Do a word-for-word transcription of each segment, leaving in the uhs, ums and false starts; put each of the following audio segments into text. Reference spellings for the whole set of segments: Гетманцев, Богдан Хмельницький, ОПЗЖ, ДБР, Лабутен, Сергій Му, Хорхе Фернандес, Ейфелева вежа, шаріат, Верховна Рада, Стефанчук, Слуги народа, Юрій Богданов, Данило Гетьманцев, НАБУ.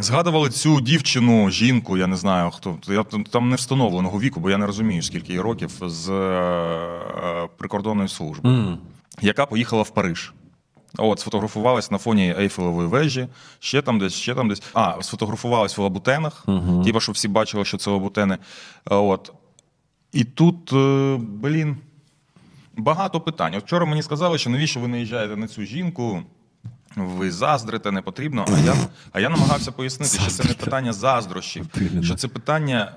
Згадували цю дівчину, жінку, я не знаю, хто, я, там не встановленого віку, бо я не розумію, скільки їй років, з е, прикордонної служби, mm. яка поїхала в Париж. От, сфотографувалась на фоні Ейфелевої вежі, ще там десь, ще там десь. А, сфотографувалась в лабутенах, mm-hmm. типу, щоб всі бачили, що це лабутени. От. І тут, е, блін, багато питань. От вчора мені сказали, що навіщо ви наїжджаєте на цю жінку, ви заздрите, не потрібно. А я, а я намагався пояснити, що це не питання заздрощів, що це питання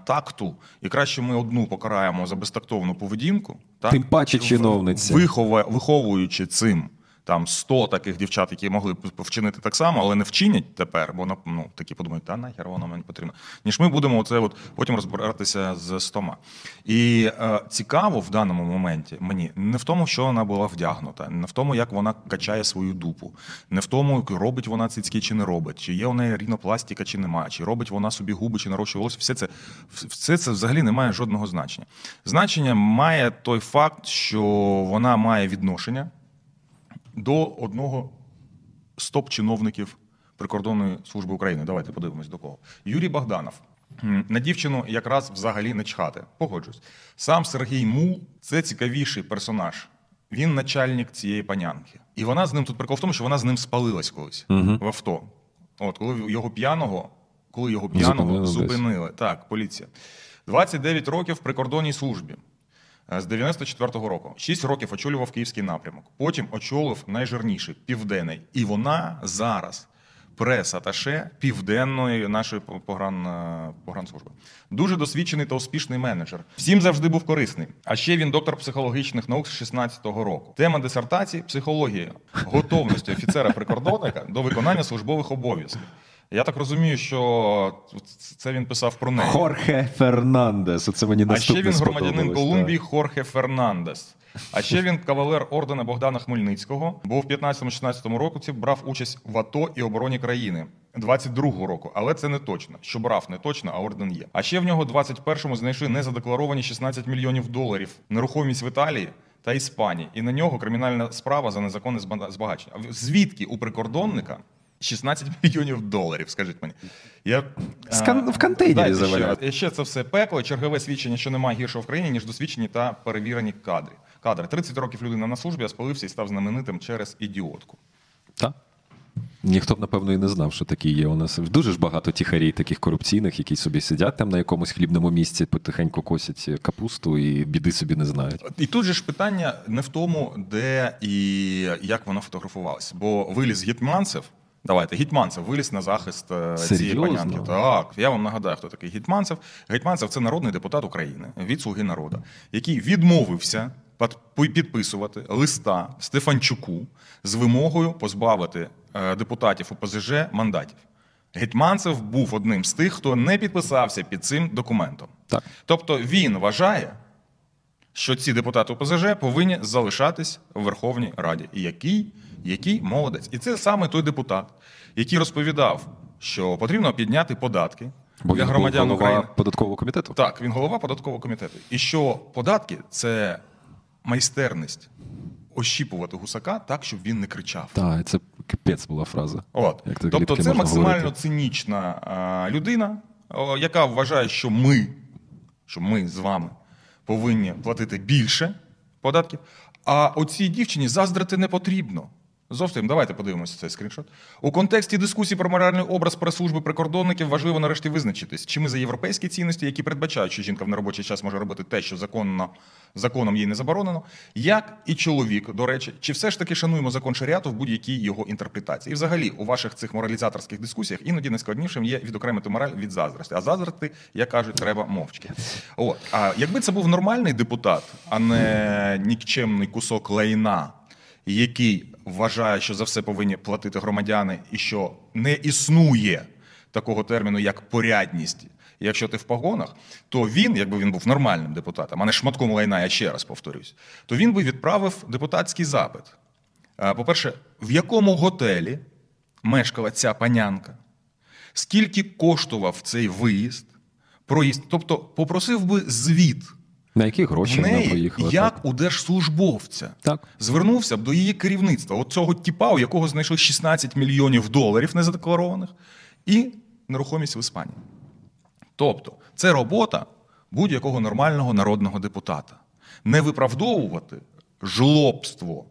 е, такту. І краще ми одну покараємо за безтактовну поведінку, так? Тим паче чиновниця. Вихова, виховуючи цим там сто таких дівчат, які могли вчинити так само, але не вчинять тепер, бо ну, такі подумають, та нахер воно мені потрібно. Ніж ми будемо оце от потім розбиратися з стома. І е, цікаво в даному моменті мені не в тому, що вона була вдягнута, не в тому, як вона качає свою дупу, не в тому, робить вона цицьки чи не робить, чи є у неї рінопластика чи немає, чи робить вона собі губи, чи нарощує волосся. Все це, все це взагалі не має жодного значення. Значення має той факт, що вона має відношення до одного з топ-чиновників Прикордонної служби України. Давайте подивимось до кого. Юрій Богданов. На дівчину якраз взагалі не чхати. Погоджусь. Сам Сергій Му – це цікавіший персонаж. Він начальник цієї панянки. І вона з ним, тут прикол в тому, що вона з ним спалилась колись угу. в авто. От, коли його п'яного, коли його п'яного зупинили. зупинили. Так, поліція. двадцять дев'ять років в прикордонній службі. З дев'яносто четвертого року. Шість років очолював київський напрямок. Потім очолив найжирніший, південний. І вона зараз прес-аташе південної нашої погран... погранслужби. Дуже досвідчений та успішний менеджер. Всім завжди був корисний. А ще він доктор психологічних наук з шістнадцятого року. Тема дисертації – психологія. Готовності офіцера-прикордонника до виконання службових обов'язків. Я так розумію, що це він писав про неї. Хорхе Фернандес. Оце мені наступне сподобалось. А ще він громадянин Колумбії Хорхе Фернандес. А ще він кавалер ордена Богдана Хмельницького. Бо в п'ятнадцятому-шістнадцятому році брав участь в АТО і обороні країни. двадцять другого року. Але це не точно. Що брав не точно, а орден є. А ще в нього двадцять першому знайшли незадекларовані шістнадцять мільйонів доларів. Нерухомість в Італії та Іспанії. І на нього кримінальна справа за незаконне збагачення. Звідки у прикордонника шістнадцять мільйонів доларів, скажіть мені. Я, Скан... а, в контейнері заваляти. Ще, ще це все пекло, чергове свідчення, що немає гіршого в країні, ніж досвідчені та перевірені кадри. Кадри. тридцять років людина на службі, а спалився і став знаменитим через ідіотку. Так. Ніхто б, напевно, і не знав, що такі є у нас. Дуже ж багато тіхарів таких корупційних, які собі сидять там на якомусь хлібному місці, потихеньку косять капусту і біди собі не знають. І тут же ж питання не в тому, де і як вона фотографувалася. Бо виліз Гетманцев, Давайте, Гетманцев виліз на захист Серйозно? цієї панянки. Так, я вам нагадаю, хто такий Гетманцев. Гетманцев – це народний депутат України від «Слуги народа», який відмовився підписувати листа Стефанчуку з вимогою позбавити депутатів О П З Ж мандатів. Гетманцев був одним з тих, хто не підписався під цим документом. Так. Тобто він вважає, що ці депутати О П З Ж повинні залишатись у Верховній Раді. І який? Який молодець. І це саме той депутат, який розповідав, що потрібно підняти податки Бо для громадян голова України. Податкового комітету? Так, він голова податкового комітету. І що податки – це майстерність ощіпувати гусака так, щоб він не кричав. Так, це капець була фраза. От. Тобто це максимально говорити. цинічна а, людина, о, яка вважає, що ми, що ми з вами повинні платити більше податків, а оцій дівчині заздрити не потрібно. Зовсім, давайте подивимося цей скріншот. У контексті дискусії про моральний образ прес-служби прикордонників важливо нарешті визначитись, чи ми за європейські цінності, які передбачають, що жінка в неробочий час може робити те, що законно, законом їй не заборонено, як і чоловік, до речі, чи все ж таки шануємо закон шаріату в будь-якій його інтерпретації. І взагалі у ваших цих моралізаторських дискусіях іноді найскладнішим є відокремити мораль від заздрості. А заздрити, як кажуть, треба мовчки. От. А якби це був нормальний депутат, а не нікчемний кусок лайна, який вважає, що за все повинні платити громадяни, і що не існує такого терміну, як порядність, якщо ти в погонах, то він, якби він був нормальним депутатом, а не шматком лайна, я ще раз повторюсь, то він би відправив депутатський запит. По-перше, в якому готелі мешкала ця панянка, скільки коштував цей виїзд, проїзд, тобто попросив би звіт, на які гроші вона поїхала. Як так. у держслужбовця. Так. Звернувся б до її керівництва. От цього тіпа, у якого знайшли шістнадцять мільйонів доларів незадекларованих. і нерухомість в Іспанії. Тобто це робота будь-якого нормального народного депутата. Не виправдовувати жлобство,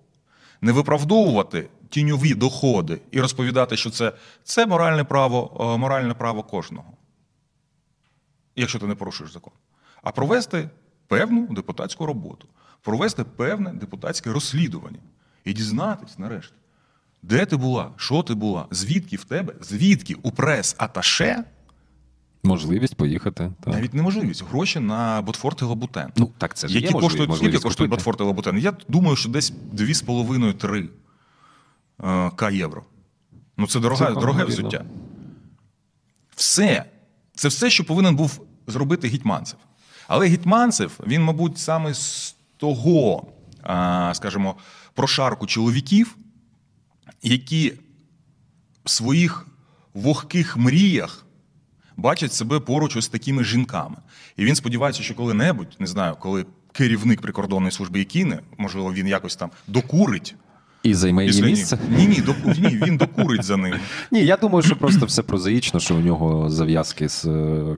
не виправдовувати тіньові доходи і розповідати, що це, це моральне право, моральне право кожного, якщо ти не порушуєш закон. А провести певну депутатську роботу, провести певне депутатське розслідування і дізнатись нарешті, де ти була, що ти була, звідки в тебе, звідки у прес-аташе. Можливість поїхати. Так. Навіть неможливість. Гроші на Ботфорт і Лабутен. Ну, так це ж які є коштують, можливість. Скільки коштують Ботфорт і Лабутен? Я думаю, що десь дві з половиною — три тисячі євро. Ну, це дороге, це дороге взуття. Все. Це все, що повинен був зробити Гетманцев. Але Гетманцев, він, мабуть, саме з того, скажімо, прошарку чоловіків, які в своїх вогких мріях бачать себе поруч ось такими жінками. І він сподівається, що коли-небудь, не знаю, коли керівник прикордонної служби кине, можливо, він якось там докурить. І займе її місце? Ні, ні, доку... ні, він докурить за ним. Ні, я думаю, що просто все прозаїчно, що у нього зав'язки з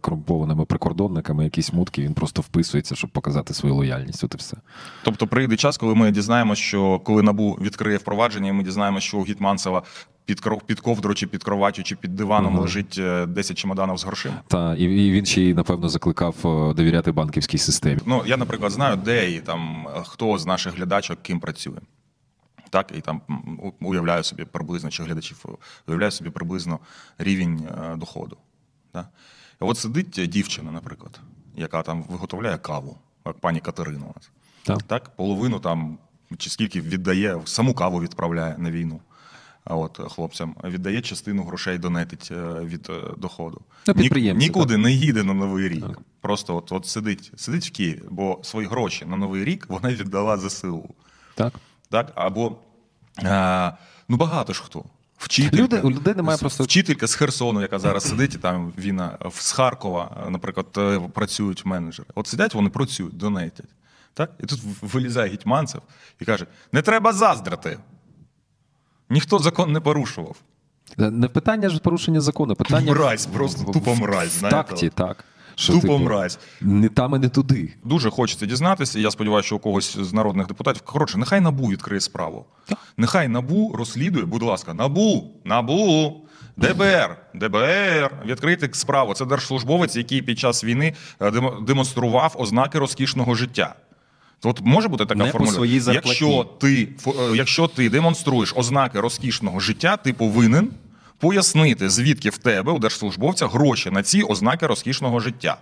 корумпованими прикордонниками, якісь мутки, він просто вписується, щоб показати свою лояльність. От і все. Тобто прийде час, коли ми дізнаємося, що коли НАБУ відкриє впровадження, і ми дізнаємося, що у Гетманцева під, кров... під ковдрою, чи під кроватю, чи під диваном угу. лежить десять чемоданів з грошима. Так, і він ще й, напевно, закликав довіряти банківській системі. Ну, я, наприклад, знаю, де і там, хто з наших глядачок ким працює. Так, і там уявляю собі приблизно, чи глядачів, уявляю собі приблизно рівень доходу. Так? І от сидить дівчина, наприклад, яка там виготовляє каву, як пані Катерина у нас. Так. Так, половину там, чи скільки віддає, саму каву відправляє на війну. А от хлопцям віддає частину грошей, донетить від доходу. Ні, нікуди так. не їде на Новий рік. Так. Просто от, от сидить, сидить в Києві, бо свої гроші на Новий рік вона віддала зе се у. Так. Так, або а, ну багато ж хто. Вчителька, Люди, людей немає просто... вчителька з Херсону, яка зараз сидить, і там війна, з Харкова, наприклад, працюють менеджери. От сидять, вони працюють, донатять. Так? І тут вилізає Гетманцев і каже, не треба заздрити. Ніхто закон не порушував. Не питання ж порушення закону, питання... Мразь, просто тупо мразь. Знаєте? В такті, так. Що тупо ти, мразь. Не там і не туди. Дуже хочеться дізнатися, я сподіваюся, що у когось з народних депутатів. Коротше, нехай НАБУ відкриє справу. Так. Нехай НАБУ розслідує, будь ласка, НАБУ, НАБУ, ДБР, ДБР, відкрити справу. Це держслужбовець, який під час війни демонстрував ознаки розкішного життя. От може бути така формуля? Якщо ти, якщо ти демонструєш ознаки розкішного життя, ти повинен пояснити, звідки в тебе, у держслужбовця, гроші на ці ознаки розкішного життя.